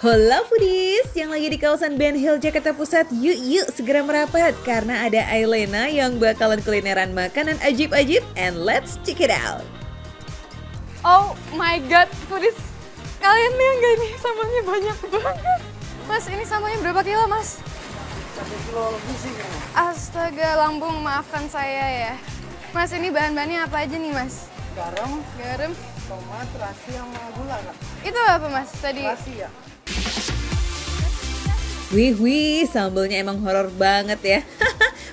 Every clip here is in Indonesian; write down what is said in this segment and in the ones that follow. Hola foodies yang lagi di kawasan Benhil, Jakarta Pusat, yuk segera merapat karena ada Aylena yang bakalan kulineran makanan ajib-ajib, and let's check it out. Oh my god, foodies, kalian lihat nggak ini sambalnya banyak banget. Mas, ini sambalnya berapa kilo, Mas? 1 kilo lebih sih. Astaga, lambung maafkan saya ya. Mas, ini bahan-bahannya apa aja nih, Mas? Garam, tomat, terasi sama gula, Kak. Itu apa, Mas, tadi? Terasi ya. Wih, sambalnya emang horor banget ya.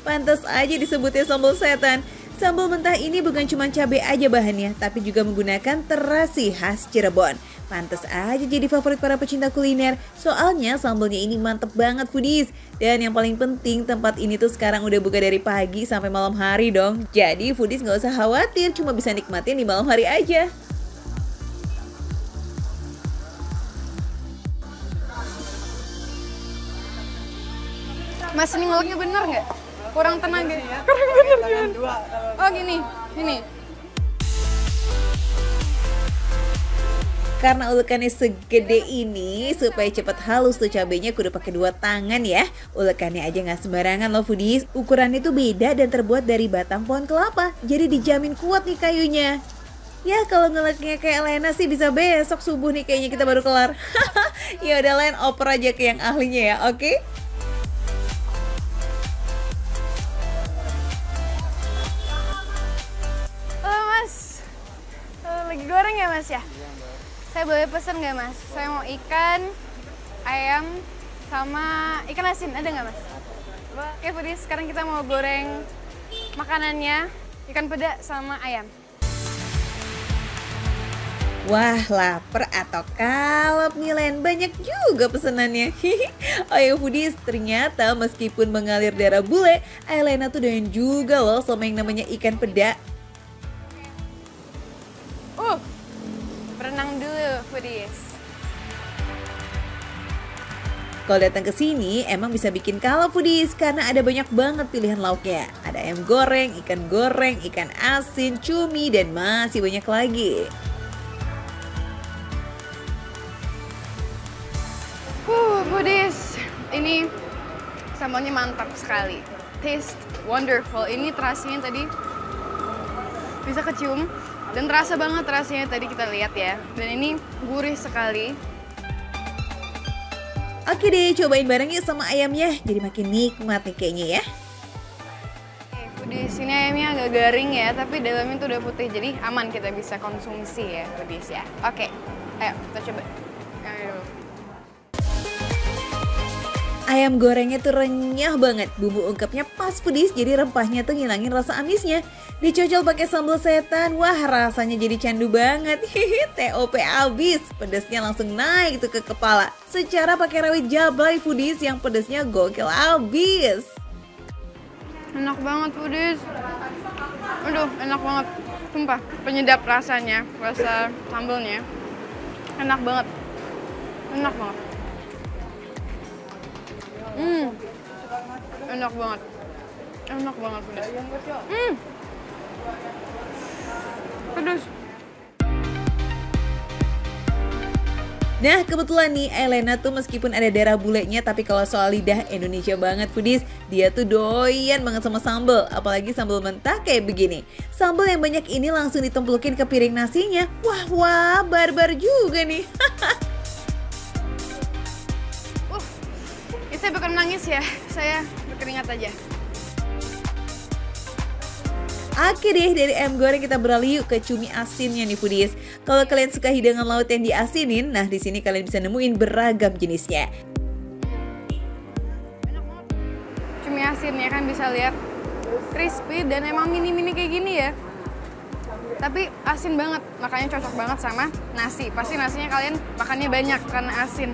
Pantas aja disebutnya sambal setan. Sambal mentah ini bukan cuma cabai aja bahannya, tapi juga menggunakan terasi khas Cirebon. Pantas aja jadi favorit para pecinta kuliner, soalnya sambalnya ini mantep banget foodies. Dan yang paling penting, tempat ini tuh sekarang udah buka dari pagi sampai malam hari dong. Jadi foodies nggak usah khawatir, cuma bisa nikmatin di malam hari aja. Mas, ini ngoloknya bener nggak? Kurang tenaga ya? Kurang bener kan? Oh gini. Karena ulekannya segede ini, supaya cepat halus tuh cabenya kudu pakai 2 tangan ya. Ulekannya aja nggak sembarangan loh foodies. Ukurannya tuh beda dan terbuat dari batang pohon kelapa. Jadi dijamin kuat nih kayunya. Ya kalau nguleknya kayak Aylena sih bisa besok subuh nih kayaknya kita baru kelar. Ya udah lain oper aja ke yang ahlinya ya, oke? Goreng ya, Mas ya? Saya boleh pesan nggak, Mas? Saya mau ikan, ayam, sama ikan asin. Ada nggak, Mas? Oke, foodies, sekarang kita mau goreng makanannya, ikan peda sama ayam. Wah, lapar atau kalap nih Len, banyak juga pesenannya. Oh ya foodies, ternyata meskipun mengalir darah bule, Aylena tuh doyan juga loh sama yang namanya ikan peda. Berenang dulu, foodies. Kalau datang ke sini, emang bisa bikin kalau foodies karena ada banyak banget pilihan lauknya. Ada ayam goreng, ikan asin, cumi, dan masih banyak lagi. Foodies, ini sambalnya mantap sekali. Taste wonderful. Ini terasinya tadi bisa kecium. Dan terasa banget rasanya tadi kita lihat ya. Dan ini gurih sekali. Oke deh, cobain bareng yuk sama ayamnya. Jadi makin nikmat nih kayaknya ya. Di sini ayamnya agak garing ya, tapi dalamnya tuh udah putih. Jadi aman kita bisa konsumsi ya, foodies ya. Oke, ayo kita coba. Ayam gorengnya tuh renyah banget, bumbu ungkepnya pas foodies, jadi rempahnya tuh ngilangin rasa amisnya. Dicocol pakai sambal setan, wah rasanya jadi candu banget. TOP abis, pedesnya langsung naik tuh ke kepala. Secara pakai rawit jablay foodies yang pedesnya gokil abis. Enak banget foodies. Aduh, enak banget. Sumpah, penyedap rasanya, rasa sambalnya. Enak banget. Enak banget. Enak banget pedas. Pedas. Nah kebetulan nih Aylena tuh meskipun ada darah bulenya, tapi kalau soal lidah Indonesia banget foodies. Dia tuh doyan banget sama sambal, apalagi sambal mentah kayak begini. Sambal yang banyak ini langsung ditempelukin ke piring nasinya. Wah barbar juga nih. Saya bukan nangis ya, saya berkeringat aja. Oke deh, dari ayam goreng kita beralih yuk ke cumi asinnya nih foodies. Kalau kalian suka hidangan laut yang diasinin, nah di sini kalian bisa nemuin beragam jenisnya. Cumi asinnya kan bisa lihat crispy dan emang mini-mini kayak gini ya. Tapi asin banget, makanya cocok banget sama nasi. Pasti nasinya kalian makannya banyak karena asin.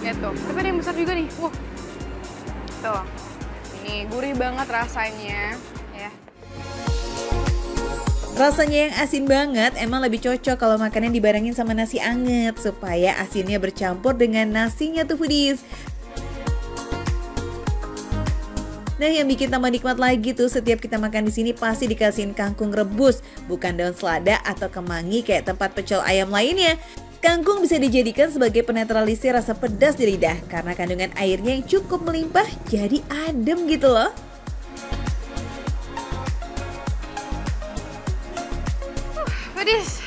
Gitu. Tapi ada yang besar juga nih. Wah. Tuh. Ini gurih banget rasanya, ya. Rasanya yang asin banget emang lebih cocok kalau makannya dibarengin sama nasi anget supaya asinnya bercampur dengan nasinya tuh foodies. Nah, yang bikin tambah nikmat lagi tuh setiap kita makan di sini pasti dikasihin kangkung rebus, bukan daun selada atau kemangi kayak tempat pecel ayam lainnya. Kangkung bisa dijadikan sebagai penetralisir rasa pedas di lidah karena kandungan airnya yang cukup melimpah, jadi adem gitu loh. Pedes.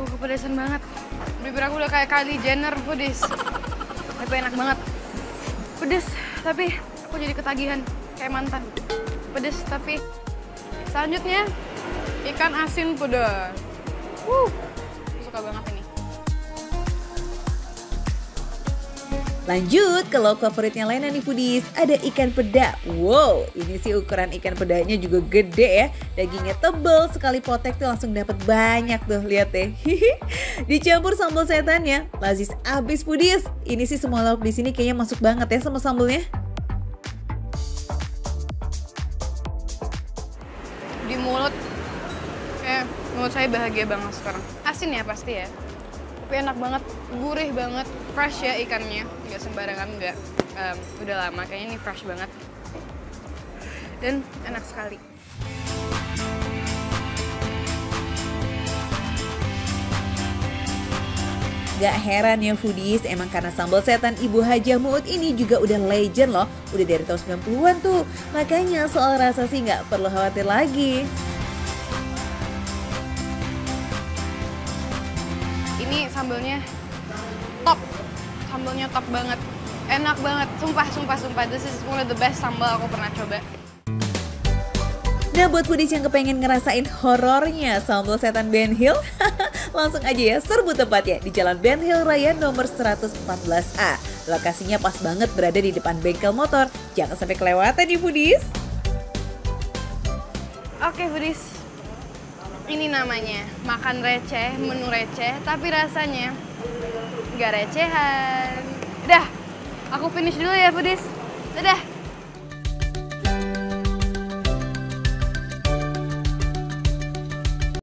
Kepedesan banget. Bibir aku udah kayak Kylie Jenner pedes. Tapi enak banget. Pedes, tapi aku jadi ketagihan kayak mantan. Pedes tapi selanjutnya ikan asin pedas. Suka banget ini. Lanjut ke lauk favoritnya Aylena nih foodies, ada ikan peda. Wow, ini sih ukuran ikan pedanya juga gede ya. Dagingnya tebel, sekali potek tuh langsung dapat banyak tuh, lihat deh. Dicampur sambal setannya, lazis abis foodies. Ini sih semua lauk di sini kayaknya masuk banget ya sama sambalnya. Di mulut, mulut saya bahagia banget sekarang. Asin ya pasti ya. Tapi enak banget, gurih banget, fresh ya ikannya, nggak sembarangan, nggak udah lama, kayaknya ini fresh banget dan enak sekali. Gak heran ya foodies, emang karena sambal setan Ibu Hj. Muut ini juga udah legend loh, udah dari tahun 90-an tuh, makanya soal rasa sih nggak perlu khawatir lagi. Ini sambalnya top banget, enak banget, sumpah, this is one of the best sambal aku pernah coba. Nah buat foodies yang kepengen ngerasain horornya sambal setan Benhil, langsung aja ya serbu tempatnya di Jalan Benhil Raya nomor 114A. Lokasinya pas banget berada di depan bengkel motor, jangan sampai kelewatan nih foodies. Oke foodies. Ini namanya makan receh, menu receh, tapi rasanya nggak recehan. Udah, aku finish dulu ya foodies. Dadah.